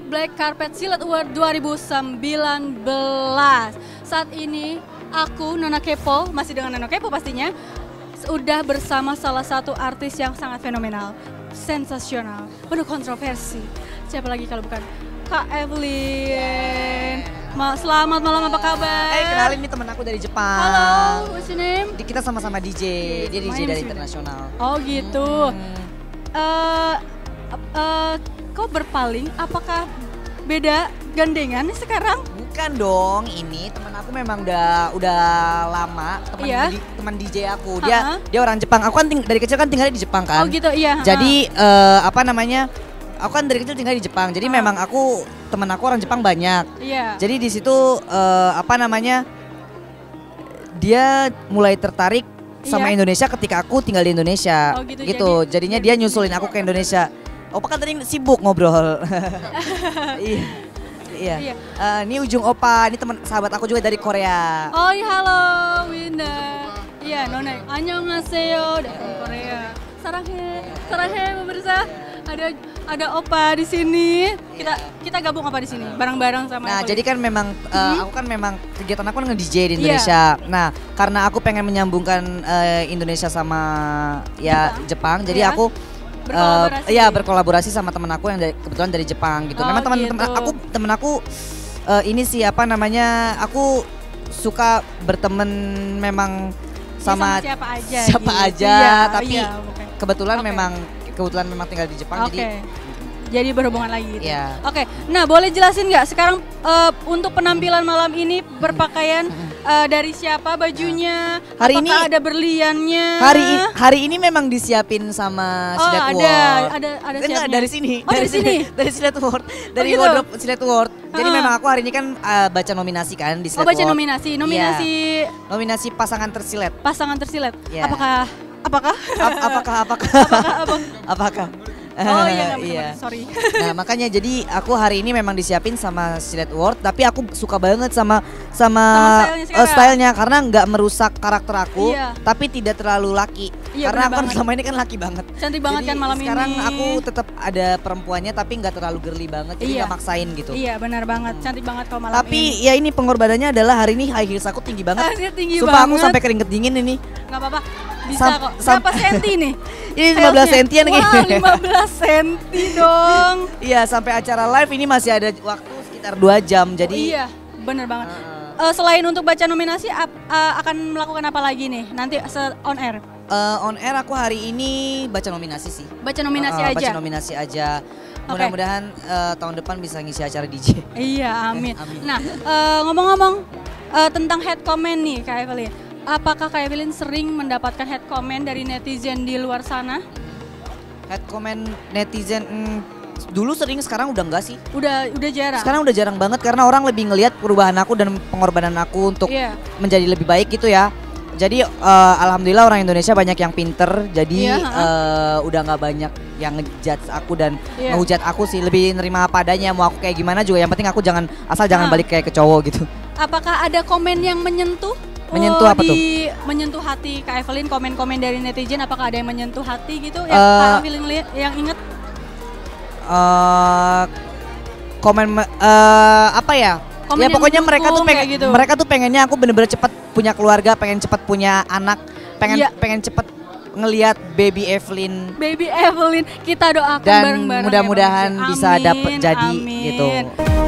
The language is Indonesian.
dari Black Carpet Silat World 2019. Saat ini aku, Nona Kepo, masih dengan Nona Kepo pastinya, sudah bersama salah satu artis yang sangat fenomenal, sensasional, penuh kontroversi. Siapa lagi kalau bukan Kak Evelyn. Selamat malam, apa kabar? Kenalin, ini temen aku dari Jepang. Halo, what's your name? Kita sama-sama DJ, dia DJ dari internasional. Oh gitu. Kau berpaling, apakah beda gandengan sekarang? Bukan dong, ini teman aku memang udah lama, teman DJ aku. Dia orang Jepang. Aku kan dari kecil kan tinggalnya di Jepang kan. Oh gitu, iya. Jadi apa namanya? Aku kan dari kecil tinggal di Jepang. Jadi memang teman aku orang Jepang banyak. Iya. Jadi di situ apa namanya? Dia mulai tertarik sama Indonesia ketika aku tinggal di Indonesia. Oh gitu. Jadi, jadinya dia nyusulin aku ke Indonesia. Opa kan tadi sibuk ngobrol. Iya. Iya. Ini Ujung Opa, ini teman sahabat aku juga dari Korea. Oh, halo Winda. Iya, Nona. Annyeonghaseyo dari Korea. Saranghae pemirsa. Ada Opa di sini. Kita gabung apa di sini? Bareng-bareng sama. Nah, jadi kan memang aku kan memang kegiatan aku kan nge-DJ di Indonesia. Nah, karena aku pengen menyambungkan Indonesia sama Jepang. Jadi aku berkolaborasi sama temen aku yang kebetulan dari Jepang gitu. Memang temen aku ini sih apa namanya, aku suka bertemen memang sama siapa aja tapi kebetulan memang tinggal di Jepang. Jadi berhubungan lagi gitu. Oke, nah boleh jelasin nggak sekarang untuk penampilan malam ini berpakaian dari siapa bajunya? Hari ini ada berliannya. Hari ini memang disiapin sama Silet World. Ada siapnya. Dari sini. Oh, dari sini. Dari Silet World. Dari wardrobe Silet World. Jadi memang aku hari ini kan baca nominasi kan di Silet World. Oh, baca nominasi. Nominasi pasangan tersilet. Pasangan tersilet. Apakah? Oh iya, sorry. Nah makanya jadi aku hari ini memang disiapin sama Silet World, tapi aku suka banget sama stylenya karena nggak merusak karakter aku, tapi tidak terlalu laki. Karena aku selama ini kan laki banget. Cantik banget kan malam ini. Sekarang aku tetap ada perempuannya tapi nggak terlalu girly banget, jadi nggak maksain gitu. Iya benar banget, cantik banget kalau malam ini. Tapi ya ini pengorbanannya adalah hari ini high heels aku tinggi banget. Sumpah aku sampai keringet dingin ini. Nggak apa-apa. Bisa kok. Berapa senti nih? Ini 15 sentian nih. Wah, 15 senti dong. Iya, sampai acara live ini masih ada waktu sekitar 2 jam. Jadi iya, bener banget. Selain untuk baca nominasi akan melakukan apa lagi nih nanti on air? On air aku hari ini baca nominasi sih. Baca nominasi aja. Mudah-mudahan tahun depan bisa ngisi acara DJ. Iya, amin. Nah, ngomong-ngomong tentang head comment nih Kak Evelyn. Apakah Kak Evelyn sering mendapatkan head comment dari netizen di luar sana? Head comment netizen dulu sering, sekarang udah enggak sih? Udah jarang. Sekarang udah jarang banget karena orang lebih ngelihat perubahan aku dan pengorbanan aku untuk menjadi lebih baik gitu ya. Jadi alhamdulillah orang Indonesia banyak yang pinter, jadi udah nggak banyak yang ngejudge aku dan ngehujat aku sih, lebih nerima apa adanya, mau aku kayak gimana juga. Yang penting aku jangan balik kayak ke cowok gitu. Apakah ada komen yang menyentuh? Menyentuh apa tuh? Menyentuh hati Kak Evelyn, komen-komen dari netizen, apakah ada yang menyentuh hati gitu yang Kak Evelyn yang inget? Komen ya pokoknya mereka tuh pengennya aku bener-bener cepet punya keluarga, pengen cepet punya anak, pengen cepet ngelihat baby Evelyn. Baby Evelyn, kita doakan bareng-bareng. Dan mudah-mudahan bisa dapet jadi gitu.